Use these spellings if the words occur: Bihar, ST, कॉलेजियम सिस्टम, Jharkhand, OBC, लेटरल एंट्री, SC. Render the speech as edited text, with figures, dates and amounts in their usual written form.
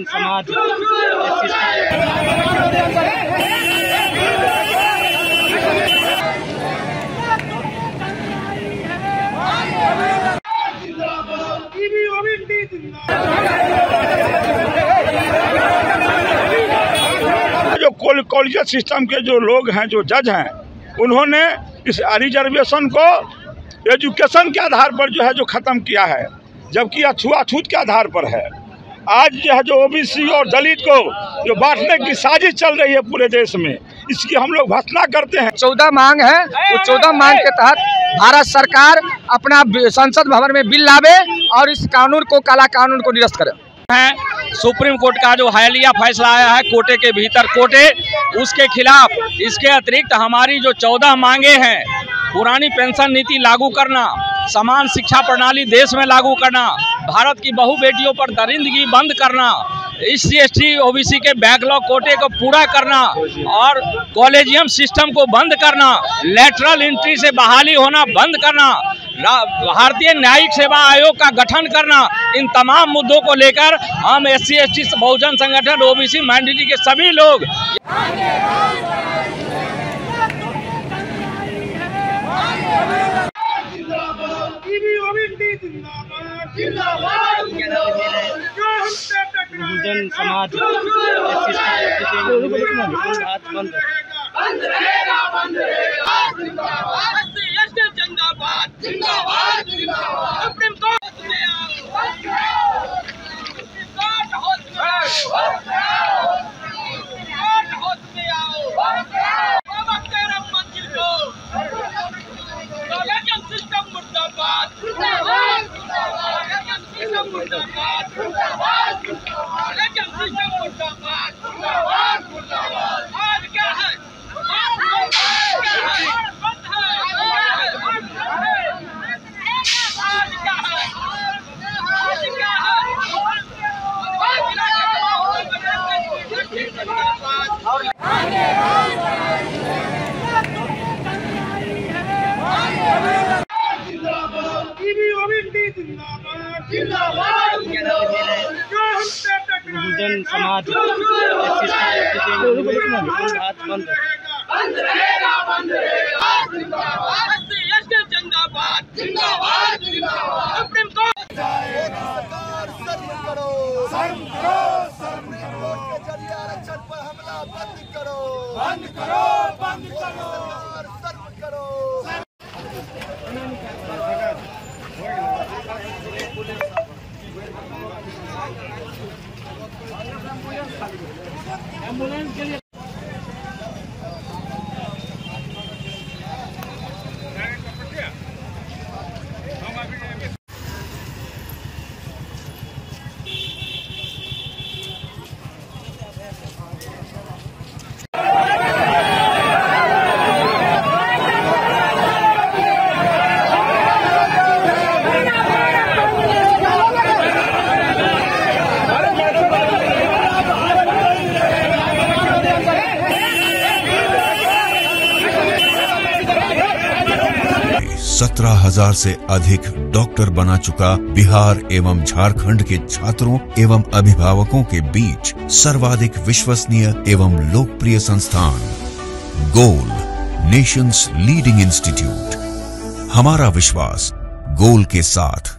ब्राह्मण समाज जो कॉलेजियत सिस्टम के जो लोग हैं, जो जज हैं, उन्होंने इस रिजर्वेशन को एजुकेशन के आधार पर जो है जो ख़त्म किया है, जबकि अछूआछूत के आधार पर है। आज जो है जो ओबीसी और दलित को जो बांटने की साजिश चल रही है पूरे देश में, इसकी हम लोग भर्त्सना करते हैं। 14 मांग है, वो 14 मांग के तहत भारत सरकार अपना संसद भवन में बिल लावे और इस कानून को, काला कानून को निरस्त करे। सुप्रीम कोर्ट का जो हालिया फैसला आया है कोटे के भीतर कोटे, उसके खिलाफ। इसके अतिरिक्त हमारी जो 14 मांगे हैं, पुरानी पेंशन नीति लागू करना, समान शिक्षा प्रणाली देश में लागू करना, भारत की बहु बेटियों पर दरिंदगी बंद करना, इस CST OBC के बैकलॉग कोटे को पूरा करना और कॉलेजियम सिस्टम को बंद करना, लेटरल एंट्री से बहाली होना बंद करना, भारतीय न्यायिक सेवा आयोग का गठन करना, इन तमाम मुद्दों को लेकर हम SC ST बहुजन संगठन OBC माइनॉरिटी के सभी लोग बहुजन समाज बहुजन समाज एम्बुलेंस के लिए हजार से अधिक डॉक्टर बना चुका बिहार एवं झारखंड के छात्रों एवं अभिभावकों के बीच सर्वाधिक विश्वसनीय एवं लोकप्रिय संस्थान गोल, नेशंस लीडिंग इंस्टीट्यूट। हमारा विश्वास गोल के साथ।